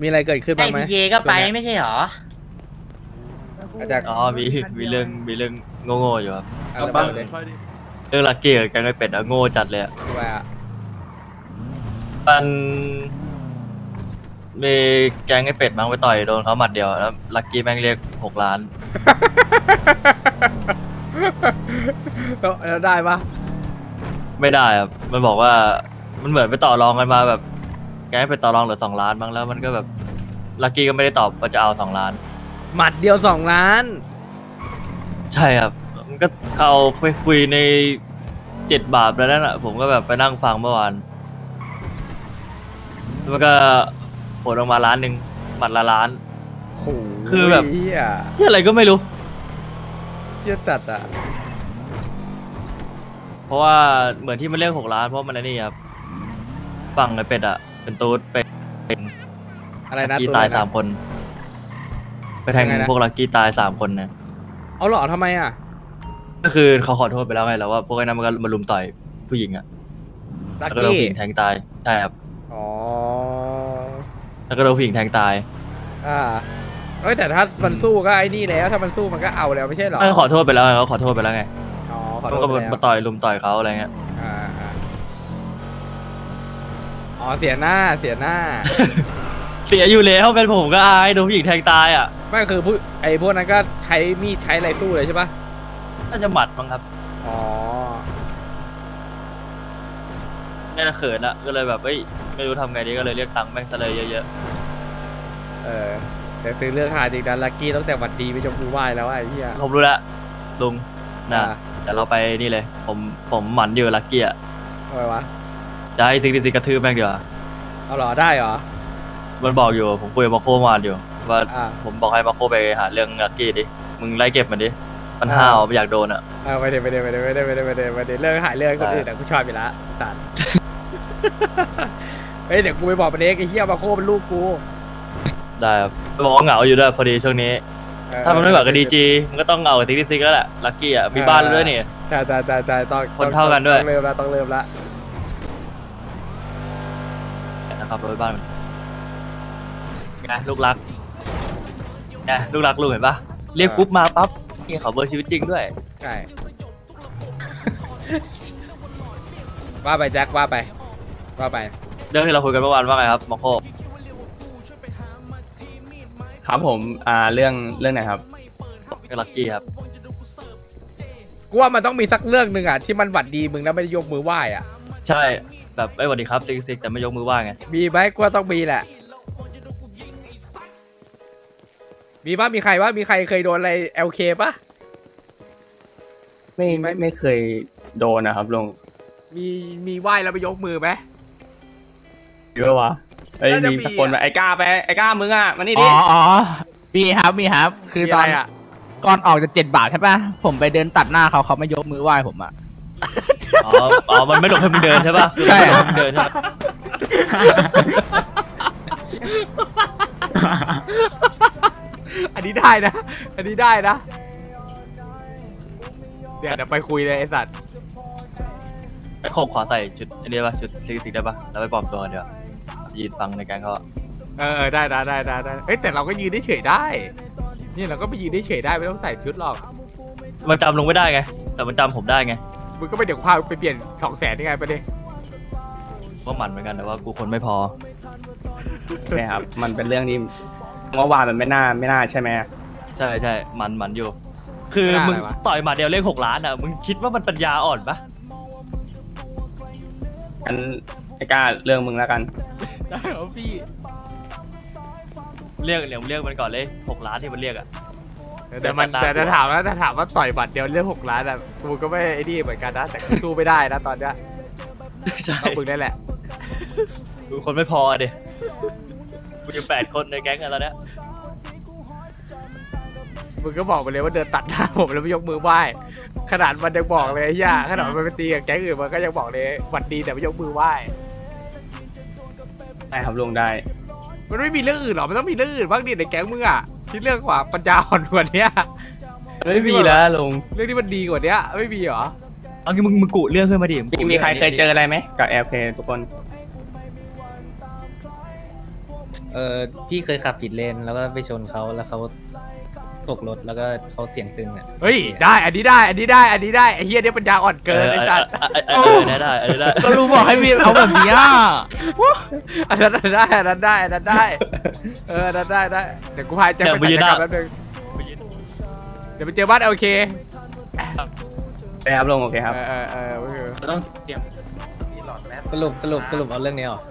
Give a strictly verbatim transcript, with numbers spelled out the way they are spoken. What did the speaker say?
มีอะไรเกิดขึ้นบ้างไหมไอพีเจก็ไปไม่ใช่หรออาจารย์อ๋อมีมีเรื่องมีเรื่องโง่ๆอยู่ครับเรื่องลักกี้กับแกงไอเป็ดอะโง่จัดเลยอะมันมีแกงไอเป็ดมั้งไปต่อยโดนเขาหมัดเดียวแล้วลักกี้แม่งเรียกหกล้านแล้วได้ปะไม่ได้ครับมันบอกว่ามันเหมือนไปต่อรองกันมาแบบแกไปต่อรองเหลือสองล้านบ้างแล้วมันก็แบบลักกี้ก็ไม่ได้ตอบว่าจะเอาสองล้านหมัดเดียวสองล้านใช่ครับมันก็เขาไปคุยในเจ็ดบาทแล้วนั่นแหละผมก็แบบไปนั่งฟังเมื่อวานมันก็ผลออกมาล้านหนึ่งหมัดละล้านคือแบบที่อะไรก็ไม่รู้เที่ยจัดอ่ะเพราะว่าเหมือนที่มันเรียกหกล้านเพราะมันนี่ครับฝั่งไอเป็ดอ่ะเป็นตูดเป็นอะไรนะตายสามคนไปแทงพวกลักกี้ตายสามคนนะเอาหรอทำไมอ่ะก็คือเขาขอโทษไปแล้วไงแล้วว่าพวกไอ้นั้นมันก็มาลุมต่อยผู้หญิงอ่ะแล้วก็โดนผู้หญิงแทงตายใช่ครับอ๋อแล้วก็โดนผู้หญิงแทงตายอ่าเอ้ยแต่ถ้ามันสู้ก็ไอ้นี่แล้วถ้ามันสู้มันก็เอาแล้วไม่ใช่หรอเขาขอโทษไปแล้วเขาขอโทษไปแล้วไงอ๋อขอโทษไปแล้วมาต่อยลุมต่อยเขาอะไรเงี้ยอ่าอ๋อเสียหน้าเสียหน้าเสียอยู่แล้วเป็นผมก็อายโดนผู้หญิงแทงตายอ่ะไม่คือผู้ไอ้พวกนั้นก็ใช้มีดใช้อะไรสู้เลยใช่ปะน่าจะหมัดมั้งครับอ๋อน่าจะเขินอะก็เลยแบบเอ้ยไม่รู้ทำไงดีก็เลยเรียกตังค์แม่งซะเลยเยอะๆเออแต่ซื้อเรื่องหาจริงนะลักกี้ตั้งแต่วันดีไปจมพูไหวแล้วไอ้พี่ผมรู้ละลุงนะแต่เราไปนี่เลยผมผมหมันอยู่ลักกี้อะอะไรวะได้สิสิกระทืบแม่งเดี๋ยวเอาหรอได้หรอมันบอกอยู่ผมคุยมาโคมานอยู่ว่าผมบอกให้มาโคไปหาเรื่องลักกี้ดิมึงไล่เก็บมันดิมันห้าวไม่อยากโดนอ่ะไปเดี๋ยวไปเดี๋ยวไปเดี๋ยวไปเดี๋ยวไปเดี๋ยวไปเดี๋ยวไปเดี๋ยวเรื่องหาเรื่องคนอื่นแต่กูชอบไปละจัดเฮ้ยเดี๋ยวกูไปบอกมันเองไอ้เหี้ยมาโคเป็นลูกกูได้ครับบอกว่าเหงาอยู่ด้วยพอดีช่วงนี้ถ้ามันไม่เหมาะกับดีจีมันก็ต้องเอากับสิสิก็แหละลักกี้อ่ะมีบ้านด้วยนี่จ่ายจ่ายจ่ายจ่ายต้องคนเท่ากันด้วยต้องเริ่มละต้องเริ่มละนะครับรถบ้านนะลูกรักนะลูกรักลูกเห็นปะเรียกปุ๊บมาปั๊บนี่ขอเบอร์ชีวิตจริงด้วยใช่ว่าไปแจ็คว่าไปว่าไปเรื่องที่เราคุยกันเมื่อวานว่าไงครับมาโคครับผมอ่าเรื่องเรื่องไหนครับลักกี้ครับกูว่ามันต้องมีสักเรื่องหนึ่งอ่ะที่มันหวัดดีมึงแล้วไม่ยกมือไหว้อ่ะใช่แบบไม่สวัสดีครับซิกซิกแต่ไม่ยกมือไหว้ไงมีไหมกูต้องมีแหละมีป่ะมีใครว่ามีใครเคยโดนอะไร แอล เค ป่ะไม่ไม่ไม่เคยโดนนะครับลงมีมีไหว้แล้วไปยกมือไหมเยอะวะไอ้มีตะโกนไอ้ก้าไปไอ้ก้ามึงอ่ะมันนี่ดิอ๋ออ๋อมีครับมีครับคือตอนก่อนออกจะเจ็ดบาทใช่ป่ะผมไปเดินตัดหน้าเขาเขาไม่ยกมือไหว้ผมอ่ะอ๋อ มันไม่หลบให้มึงเดินใช่ป่ะใช่เดินใช่อันนี้ได้นะอันนี้ได้นะเดี๋ยวเดี๋ยวไปคุยเลยไอ้สัตว์ขอขอใส่ชุดอันนี้ป่ะชุดสีสีได้ป่ะแล้วไปปลอมตัวเดี๋ยวยืนฟังในการเขาเออได้ได้ได้ได้เอ้แต่เราก็ยืนได้เฉยได้นี่เราก็ไปยืนได้เฉยได้ไม่ต้องใส่ชุดหรอกมันจำลงไม่ได้ไงแต่มันจำผมได้ไงมึงก็ไปเดี๋ยวพาไปเปลี่ยนสองแสนได้ไงประเด็นว่ามันเหมือนกันแต่ว่ากูคนไม่พอเนี่ยครับมันเป็นเรื่องที่เมื่อวานมันไม่น่าไม่น่าใช่ไหมใช่ใช่มันมันอยู่คือมึงต่อยหมัดเดียวเลขหกล้านอ่ะมึงคิดว่ามันปัญญาอ่อนปะอันไอ้ก้าเรื่องมึงแล้วกันได้เหรอพี่เรียกเดี๋ยวเรียกมันก่อนเลยหกล้านที่มันเรียกอ่ะแต่มันแต่จะถามว่าจะถามว่าต่อยบัตรเดียวเรื่องหกล้านอ่ะกูก็ไม่ไอ้นี่เหมือนกันนะแต่สู้ไม่ได้นะตอนเนี้ยเอาปึกได้แหละกูคนไม่พอเดี๋ยวกูจะแปดคนในแก๊งกันแล้วเนี่ยมึงก็บอกไปเลยว่าเดินตัดหน้าผมแล้วไม่ยกมือไหว้ขนาดมันยังบอกเลยย่าขนาดมันไปตีกับแก๊งอื่นมันก็ยังบอกเลยหวัดดีแต่ไม่ยกมือไหว้ได้ครับลงได้มันไม่มีเรื่องอื่นหรอมันต้องมีเรื่องอื่นบ้างดิในแก๊งมึงอ่ะที่เรื่องกว่าปัญญาอ่อนกว่านี้ไม่มีแล้วลงเรื่องที่มันดีกว่านี้ไม่มีหรอเอางี้มึงมึงกุเรื่องขึ้นมาดิมีใครเคยเจออะไรไหมกับแอล เคทุกคน เออพี่เคยขับผิดเลนแล้วก็ไปชนเขาแล้วเขาตกรถแล้วก็เขาเสียงตึงอ่ะเฮ้ยได้อันนี้ได้อันนี้ได้อันนี้ได้ไอ้เฮียเนี้ยปัญญาอ่อนเกินไอ้จัดได้ได้ได้ก็รู้บอกให้พี่เอาแบบนี้อ่ะอันนั้นได้อันนั้นได้อันนั้นได้เอออันนั้นได้ได้เดี๋ยวกูพายแจ็คไปจัดการแป๊บนึงเดี๋ยวไปเจอบ้านโอเคแอบลงโอเคครับเออเออเออต้องเตรียมสรุปสรุปสรุปเอาเรื่องนี้ออก